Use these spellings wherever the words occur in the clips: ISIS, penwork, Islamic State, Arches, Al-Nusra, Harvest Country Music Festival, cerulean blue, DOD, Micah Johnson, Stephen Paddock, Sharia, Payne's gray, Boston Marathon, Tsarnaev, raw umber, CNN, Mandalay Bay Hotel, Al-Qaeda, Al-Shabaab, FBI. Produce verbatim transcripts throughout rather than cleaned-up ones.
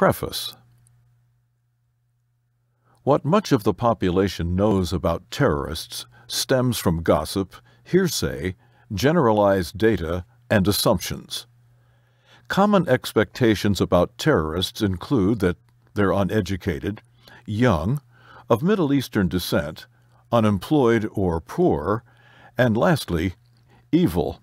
Preface. What much of the population knows about terrorists stems from gossip, hearsay, generalized data, and assumptions. Common expectations about terrorists include that they're uneducated, young, of Middle Eastern descent, unemployed or poor, and lastly, evil.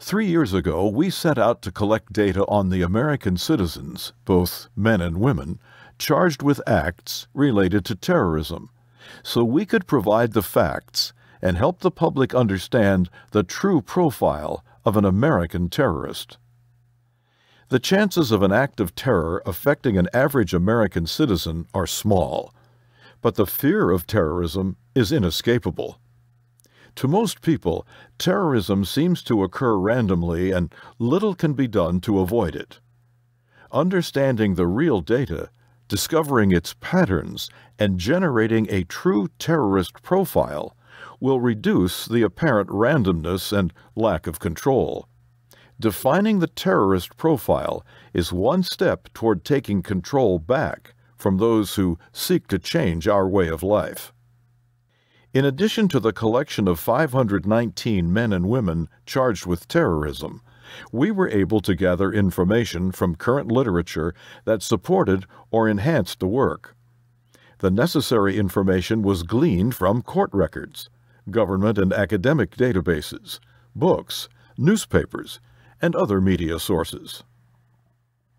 Three years ago, we set out to collect data on the American citizens, both men and women, charged with acts related to terrorism, so we could provide the facts and help the public understand the true profile of an American terrorist. The chances of an act of terror affecting an average American citizen are small, but the fear of terrorism is inescapable. To most people, terrorism seems to occur randomly and little can be done to avoid it. Understanding the real data, discovering its patterns, and generating a true terrorist profile will reduce the apparent randomness and lack of control. Defining the terrorist profile is one step toward taking control back from those who seek to change our way of life. In addition to the collection of five hundred nineteen men and women charged with terrorism, we were able to gather information from current literature that supported or enhanced the work. The necessary information was gleaned from court records, government and academic databases, books, newspapers, and other media sources.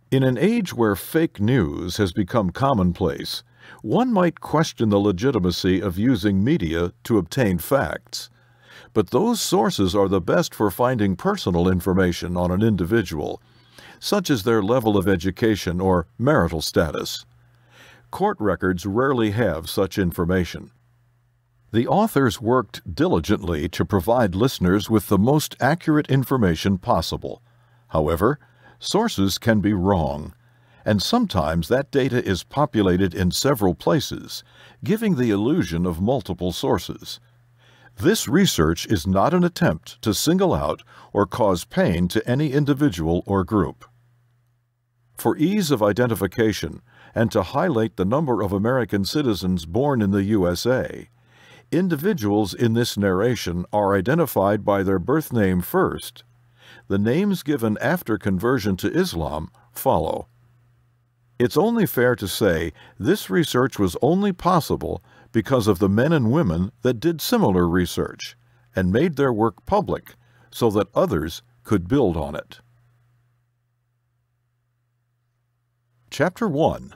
In an age where fake news has become commonplace, one might question the legitimacy of using media to obtain facts, but those sources are the best for finding personal information on an individual, such as their level of education or marital status. Court records rarely have such information. The authors worked diligently to provide listeners with the most accurate information possible. However, sources can be wrong, and sometimes that data is populated in several places, giving the illusion of multiple sources. This research is not an attempt to single out or cause pain to any individual or group. For ease of identification and to highlight the number of American citizens born in the U S A, individuals in this narration are identified by their birth name first. The names given after conversion to Islam follow. It's only fair to say this research was only possible because of the men and women that did similar research and made their work public so that others could build on it. Chapter one.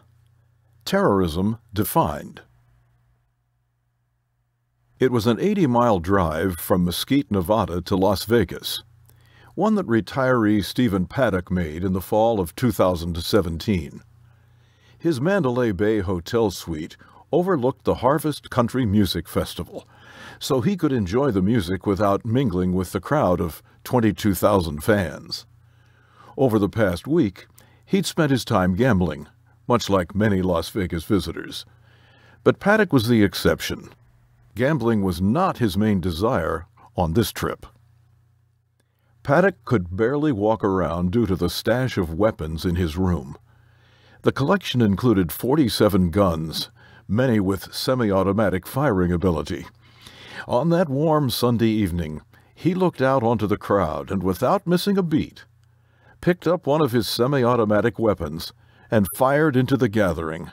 Terrorism Defined. It was an eighty-mile drive from Mesquite, Nevada to Las Vegas, one that retiree Stephen Paddock made in the fall of two thousand seventeen. His Mandalay Bay Hotel suite overlooked the Harvest Country Music Festival, so he could enjoy the music without mingling with the crowd of twenty-two thousand fans. Over the past week, he'd spent his time gambling, much like many Las Vegas visitors. But Paddock was the exception. Gambling was not his main desire on this trip. Paddock could barely walk around due to the stash of weapons in his room. The collection included forty-seven guns, many with semi-automatic firing ability. On that warm Sunday evening, he looked out onto the crowd and, without missing a beat, picked up one of his semi-automatic weapons and fired into the gathering,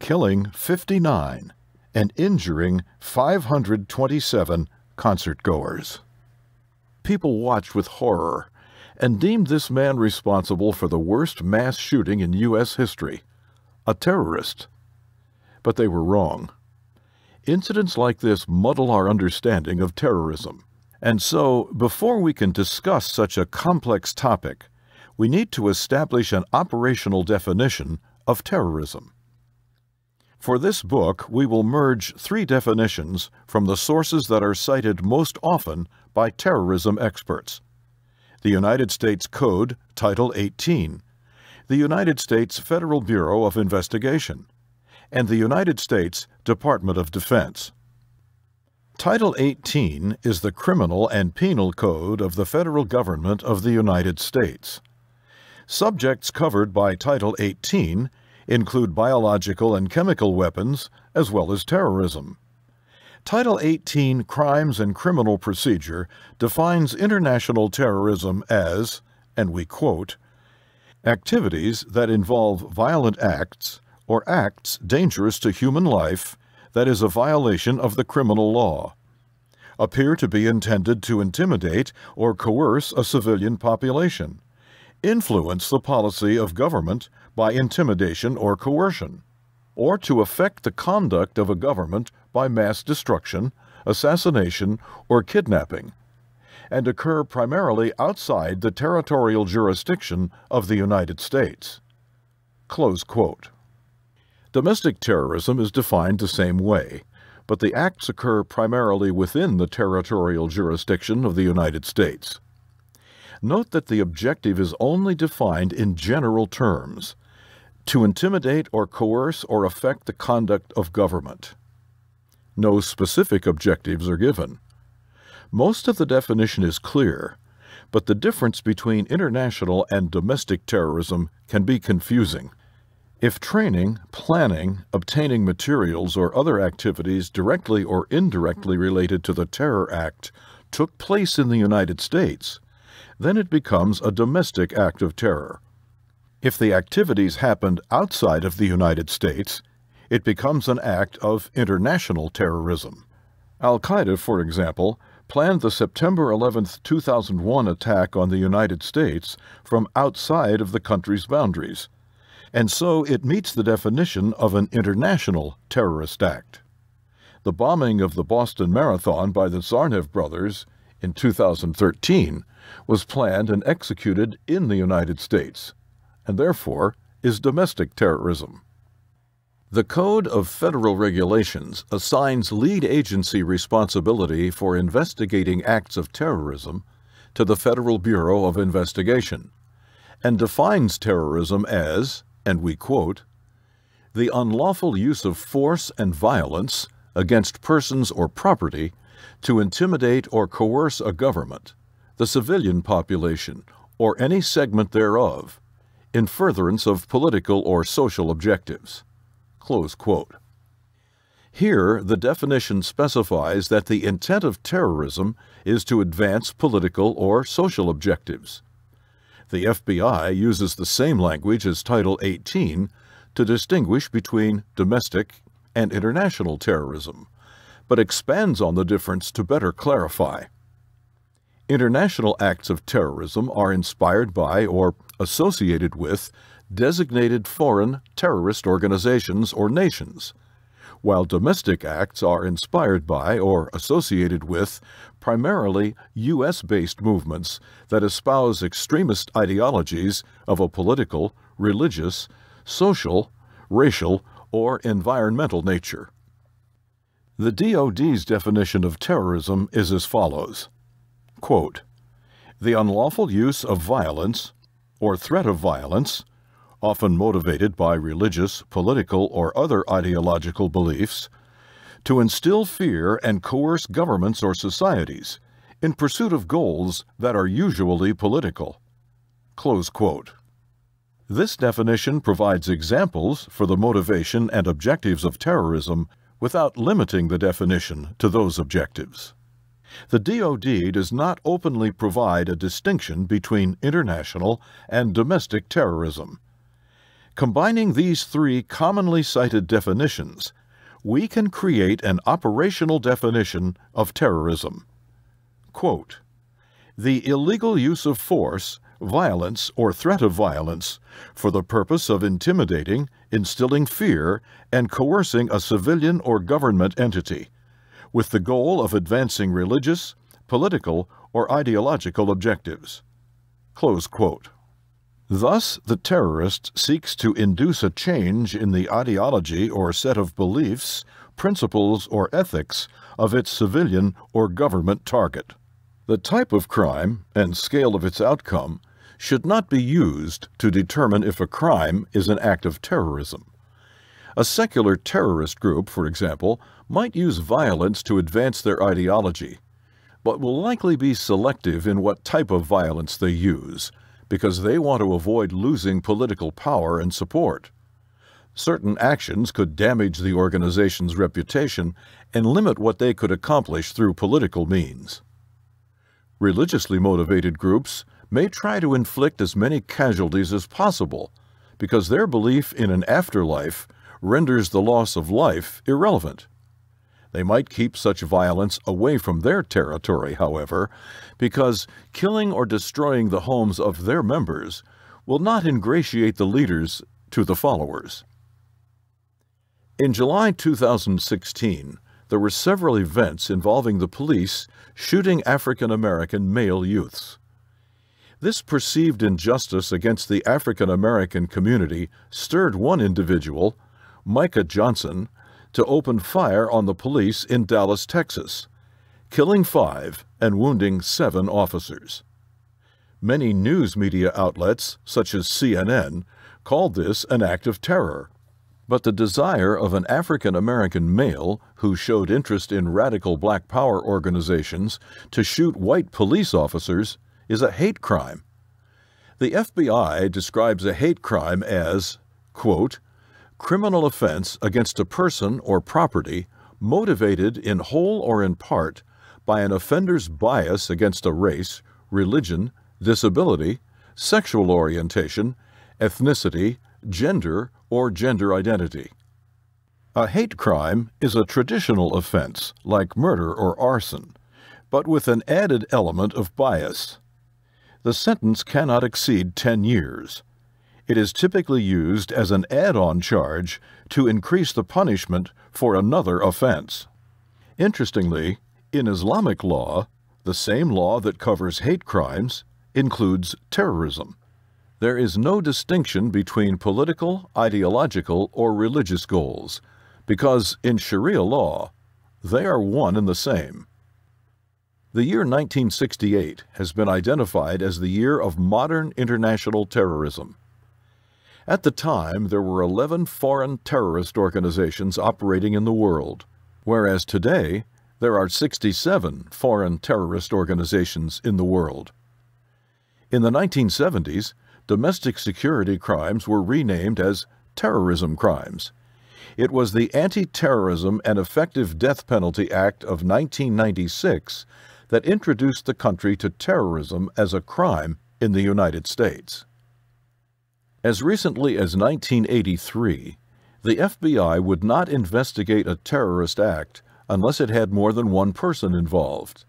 killing fifty-nine. And injuring five hundred twenty-seven concertgoers. People watched with horror and deemed this man responsible for the worst mass shooting in U S history, a terrorist. But they were wrong. Incidents like this muddle our understanding of terrorism, and so before we can discuss such a complex topic, we need to establish an operational definition of terrorism. For this book, we will merge three definitions from the sources that are cited most often by terrorism experts: the United States Code, Title eighteen, the United States Federal Bureau of Investigation, and the United States Department of Defense. Title eighteen is the Criminal and Penal Code of the Federal Government of the United States. Subjects covered by Title eighteen include biological and chemical weapons, as well as terrorism. Title eighteen Crimes and Criminal Procedure defines international terrorism as, and we quote, activities that involve violent acts or acts dangerous to human life that is a violation of the criminal law, appear to be intended to intimidate or coerce a civilian population, influence the policy of government by intimidation or coercion, or to affect the conduct of a government by mass destruction, assassination, or kidnapping, and occur primarily outside the territorial jurisdiction of the United States." Close quote. Domestic terrorism is defined the same way, but the acts occur primarily within the territorial jurisdiction of the United States. Note that the objective is only defined in general terms, to intimidate or coerce or affect the conduct of government. No specific objectives are given. Most of the definition is clear, but the difference between international and domestic terrorism can be confusing. If training, planning, obtaining materials, or other activities directly or indirectly related to the Terror Act took place in the United States, then it becomes a domestic act of terror. If the activities happened outside of the United States, it becomes an act of international terrorism. Al-Qaeda, for example, planned the September eleventh two thousand one attack on the United States from outside of the country's boundaries, and so it meets the definition of an international terrorist act. The bombing of the Boston Marathon by the Tsarnaev brothers in two thousand thirteen was planned and executed in the United States, and therefore is domestic terrorism. The Code of Federal Regulations assigns lead agency responsibility for investigating acts of terrorism to the Federal Bureau of Investigation, and defines terrorism as, and we quote, the unlawful use of force and violence against persons or property to intimidate or coerce a government, the civilian population, or any segment thereof, in furtherance of political or social objectives. Close quote. Here, the definition specifies that the intent of terrorism is to advance political or social objectives. The F B I uses the same language as Title eighteen to distinguish between domestic and international terrorism, but expands on the difference to better clarify. International acts of terrorism are inspired by or associated with designated foreign terrorist organizations or nations, while domestic acts are inspired by or associated with primarily U S based movements that espouse extremist ideologies of a political, religious, social, racial, or environmental nature. The D O D's definition of terrorism is as follows, quote, the unlawful use of violence or threat of violence, often motivated by religious, political, or other ideological beliefs, to instill fear and coerce governments or societies in pursuit of goals that are usually political. Close quote. This definition provides examples for the motivation and objectives of terrorism without limiting the definition to those objectives. The D O D does not openly provide a distinction between international and domestic terrorism. Combining these three commonly cited definitions, we can create an operational definition of terrorism. Quote, the illegal use of force, violence, or threat of violence for the purpose of intimidating, instilling fear, and coercing a civilian or government entity, with the goal of advancing religious, political, or ideological objectives. Close quote. Thus, the terrorist seeks to induce a change in the ideology or set of beliefs, principles, or ethics of its civilian or government target. The type of crime and scale of its outcome should not be used to determine if a crime is an act of terrorism. A secular terrorist group, for example, might use violence to advance their ideology, but will likely be selective in what type of violence they use, because they want to avoid losing political power and support. Certain actions could damage the organization's reputation and limit what they could accomplish through political means. Religiously motivated groups may try to inflict as many casualties as possible because their belief in an afterlife renders the loss of life irrelevant. They might keep such violence away from their territory, however, because killing or destroying the homes of their members will not ingratiate the leaders to the followers. In July two thousand sixteen, there were several events involving the police shooting African-American male youths. This perceived injustice against the African-American community stirred one individual, Micah Johnson, to open fire on the police in Dallas, Texas, killing five and wounding seven officers. Many news media outlets, such as C N N, called this an act of terror. But the desire of an African-American male who showed interest in radical black power organizations to shoot white police officers is a hate crime. The F B I describes a hate crime as, quote, criminal offense against a person or property motivated in whole or in part by an offender's bias against a race, religion, disability, sexual orientation, ethnicity, gender, or gender identity. A hate crime is a traditional offense, like murder or arson, but with an added element of bias. The sentence cannot exceed ten years. It is typically used as an add-on charge to increase the punishment for another offense. Interestingly, in Islamic law, the same law that covers hate crimes includes terrorism. There is no distinction between political, ideological, or religious goals, because in Sharia law, they are one and the same. The year nineteen sixty-eight has been identified as the year of modern international terrorism. At the time, there were eleven foreign terrorist organizations operating in the world, whereas today, there are sixty-seven foreign terrorist organizations in the world. In the nineteen seventies, domestic security crimes were renamed as terrorism crimes. It was the Anti-Terrorism and Effective Death Penalty Act of nineteen ninety-six that introduced the country to terrorism as a crime in the United States. As recently as nineteen eighty-three, the F B I would not investigate a terrorist act unless it had more than one person involved.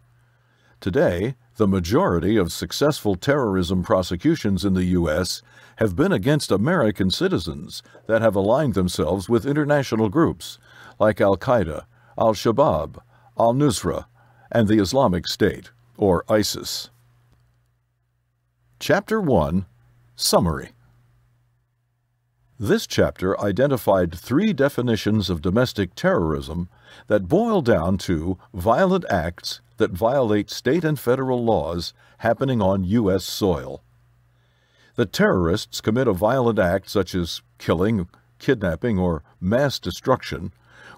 Today, the majority of successful terrorism prosecutions in the U S have been against American citizens that have aligned themselves with international groups like Al-Qaeda, Al-Shabaab, Al-Nusra, and the Islamic State, or ISIS. Chapter one, Summary. This chapter identified three definitions of domestic terrorism that boil down to violent acts that violate state and federal laws happening on U S soil. The terrorists commit a violent act such as killing, kidnapping, or mass destruction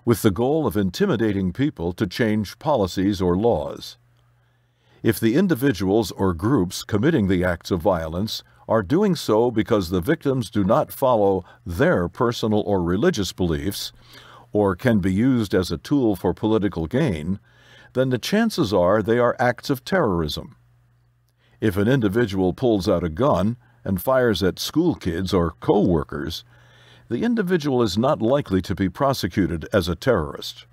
with the goal of intimidating people to change policies or laws. If the individuals or groups committing the acts of violence are doing so because the victims do not follow their personal or religious beliefs, or can be used as a tool for political gain, then the chances are they are acts of terrorism. If an individual pulls out a gun and fires at school kids or co-workers, the individual is not likely to be prosecuted as a terrorist.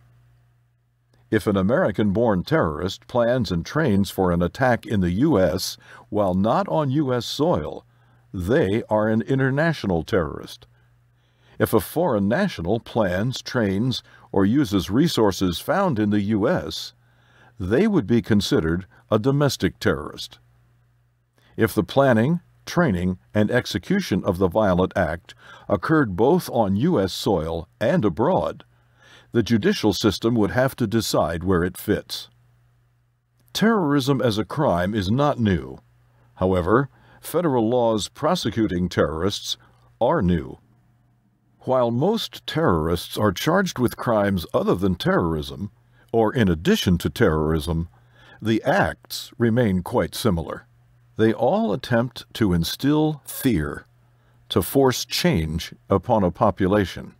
If an American-born terrorist plans and trains for an attack in the U S while not on U S soil, they are an international terrorist. If a foreign national plans, trains, or uses resources found in the U S, they would be considered a domestic terrorist. If the planning, training, and execution of the violent act occurred both on U S soil and abroad, the judicial system would have to decide where it fits. Terrorism as a crime is not new. However, federal laws prosecuting terrorists are new. While most terrorists are charged with crimes other than terrorism, or in addition to terrorism, the acts remain quite similar. They all attempt to instill fear, to force change upon a population.